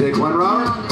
Take one, Robert.